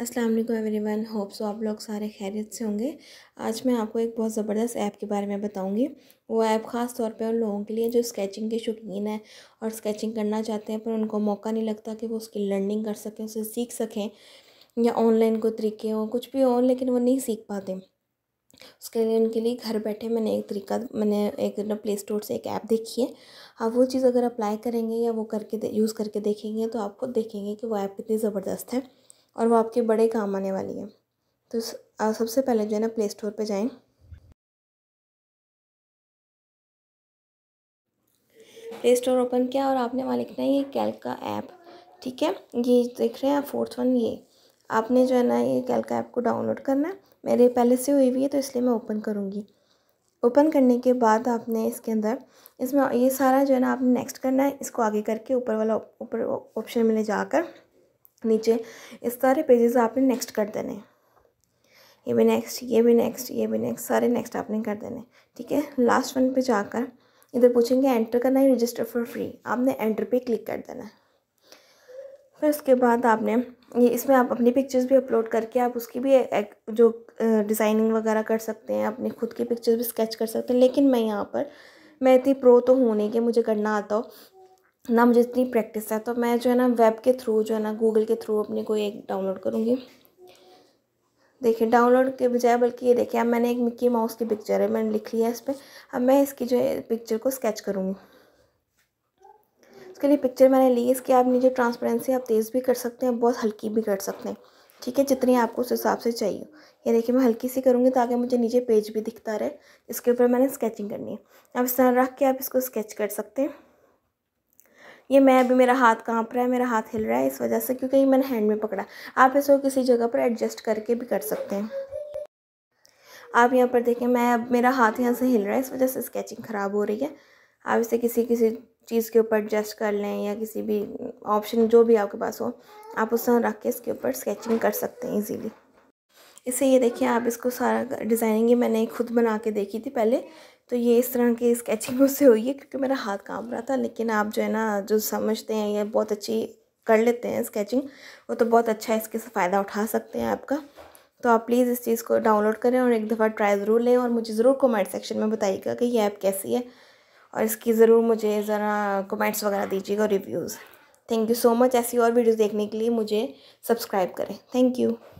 अस्सलाम वालेकुम everyone, hope so आप लोग सारे खैरियत से होंगे। आज मैं आपको एक बहुत ज़बरदस्त ऐप के बारे में बताऊंगी। वो ऐप ख़ास तौर पे उन लोगों के लिए जो स्केचिंग के शौकीन हैं और स्केचिंग करना चाहते हैं पर उनको मौका नहीं लगता कि वो उसकी लर्निंग कर सकें, उसे सीख सकें, या ऑनलाइन कोई तरीके हों, कुछ भी हों, लेकिन वो नहीं सीख पाते। उसके लिए उनके लिए घर बैठे मैंने एक प्ले स्टोर से एक ऐप देखी है। आप वो चीज़ अगर अप्लाई करेंगे या वो करके यूज़ करके देखेंगे तो आप खुद देखेंगे कि वो ऐप कितनी ज़बरदस्त है और वो आपके बड़े काम आने वाली है। तो सबसे पहले जो है ना, प्ले स्टोर पर जाएं। प्ले स्टोर ओपन किया और आपने वहाँ लिखना है ये कैल्क का ऐप, ठीक है। ये देख रहे हैं 4th 1, ये आपने जो है ना ये कैल्क ऐप को डाउनलोड करना है। मेरे पहले से हुई हुई है तो इसलिए मैं ओपन करूँगी। ओपन करने के बाद आपने इसके अंदर इसमें ये सारा जो है ना आपने नेक्स्ट करना है। इसको आगे करके ऊपर वाला ऊपर ऑप्शन में ले जाकर नीचे इस सारे पेजेस आपने नेक्स्ट कर देने। ये भी नेक्स्ट, ये भी नेक्स्ट, ये भी नेक्स्ट, सारे नेक्स्ट आपने कर देने, ठीक है। लास्ट वन पे जाकर इधर पूछेंगे एंटर करना है, रजिस्टर फॉर फ्री, आपने एंटर पे क्लिक कर देना है। फिर उसके बाद आपने ये इसमें आप अपनी पिक्चर्स भी अपलोड करके आप उसकी भी जो डिज़ाइनिंग वगैरह कर सकते हैं, अपने खुद की पिक्चर्स भी स्केच कर सकते हैं। लेकिन मैं यहाँ पर मैं इतनी प्रो तो हूँ नहीं कि मुझे करना आता हो, ना मुझे इतनी प्रैक्टिस है, तो मैं जो है ना वेब के थ्रू जो है ना गूगल के थ्रू अपने कोई एक डाउनलोड करूँगी। देखिए डाउनलोड के बजाय बल्कि ये देखिए अब मैंने एक मिक्की माउस की पिक्चर है, मैंने लिख लिया है इस पर। अब मैं इसकी जो है पिक्चर को स्केच करूँगी। उसके लिए पिक्चर मैंने ली है। इसकी आप नीचे ट्रांसपेरेंसी आप तेज़ भी कर सकते हैं, बहुत हल्की भी कर सकते हैं, ठीक है, जितनी आपको उस हिसाब से चाहिए। ये देखिए मैं हल्की सी करूँगी ताकि मुझे नीचे पेज भी दिखता रहे, इसके ऊपर मैंने स्केचिंग करनी है। अब इस तरह रख के आप इसको स्केच कर सकते हैं। ये मैं अभी मेरा हाथ कांप रहा है, मेरा हाथ हिल रहा है इस वजह से, क्योंकि ये मैंने हैंड में पकड़ा। आप इसको किसी जगह पर एडजस्ट करके भी कर सकते हैं। आप यहाँ पर देखें, मैं अब मेरा हाथ यहाँ से हिल रहा है, इस वजह से स्केचिंग ख़राब हो रही है। आप इसे किसी चीज़ के ऊपर एडजस्ट कर लें या किसी भी ऑप्शन जो भी आपके पास हो, आप उस तरह रख के इसके ऊपर स्केचिंग कर सकते हैं ईजीली। इससे ये देखिए आप इसको सारा डिज़ाइनिंग मैंने खुद बना के देखी थी पहले, तो ये इस तरह की स्केचिंग उससे हुई है क्योंकि मेरा हाथ काँप रहा था। लेकिन आप जो है ना जो समझते हैं या बहुत अच्छी कर लेते हैं स्केचिंग, वो तो बहुत अच्छा इसके से फ़ायदा उठा सकते हैं आपका। तो आप प्लीज़ इस चीज़ को डाउनलोड करें और एक दफ़ा ट्राई ज़रूर लें और मुझे ज़रूर कमेंट सेक्शन में बताइएगा कि ये ऐप कैसी है, और इसकी ज़रूर मुझे ज़रा कमेंट्स वगैरह दीजिएगा, reviews. Thank you so much. ऐसी और वीडियोज़ देखने के लिए मुझे सब्सक्राइब करें। Thank you.